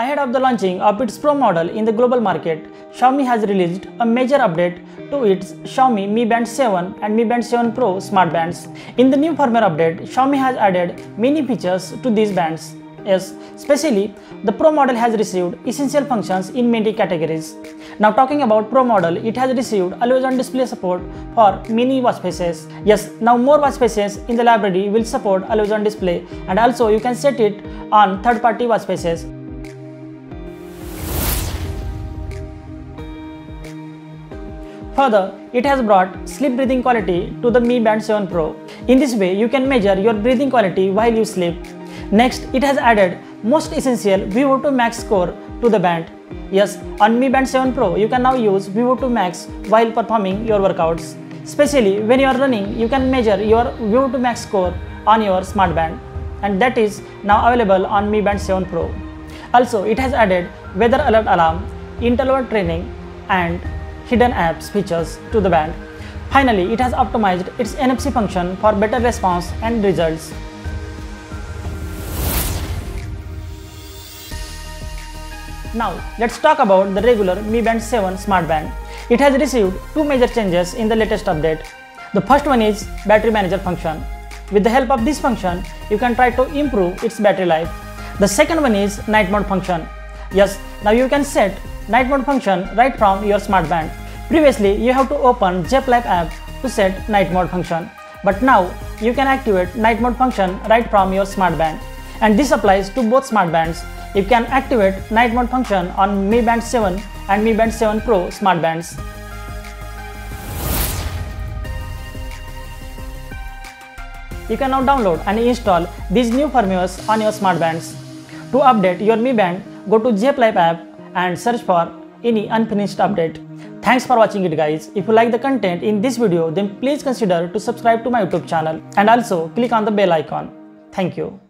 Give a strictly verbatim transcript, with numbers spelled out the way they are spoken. Ahead of the launching of its Pro model in the global market, Xiaomi has released a major update to its Xiaomi Mi Band seven and Mi Band seven Pro smart bands. In the new firmware update, Xiaomi has added many features to these bands. Yes, especially the Pro model has received essential functions in many categories. Now talking about Pro model, it has received always on display support for many watch faces. Yes, now more watch faces in the library will support always on display, and also you can set it on third party watch faces. Further, it has brought sleep breathing quality to the Mi Band seven Pro. In this way, you can measure your breathing quality while you sleep. Next, it has added most essential V O two Max score to the band. Yes, on Mi Band seven Pro, you can now use V O two Max while performing your workouts. Especially when you are running, you can measure your V O two Max score on your smart band, and that is now available on Mi Band seven Pro. Also, it has added weather alert alarm, interval training, and hidden apps features to the band. Finally, it has optimized its N F C function for better response and results. Now, let's talk about the regular Mi Band seven smart band. It has received two major changes in the latest update. The first one is battery manager function. With the help of this function, you can try to improve its battery life. The second one is night mode function. Yes, now you can set night mode function right from your smart band. Previously, you have to open Zepp app to set night mode function. But now, you can activate night mode function right from your smart band. And this applies to both smart bands. You can activate night mode function on Mi Band seven and Mi Band seven Pro smart bands. You can now download and install these new firmwares on your smart bands. To update your Mi Band, go to Zepp app and search for any unfinished update. Thanks for watching it, guys. If you like the content in this video, then please consider to subscribe to my YouTube channel and also click on the bell icon. Thank you.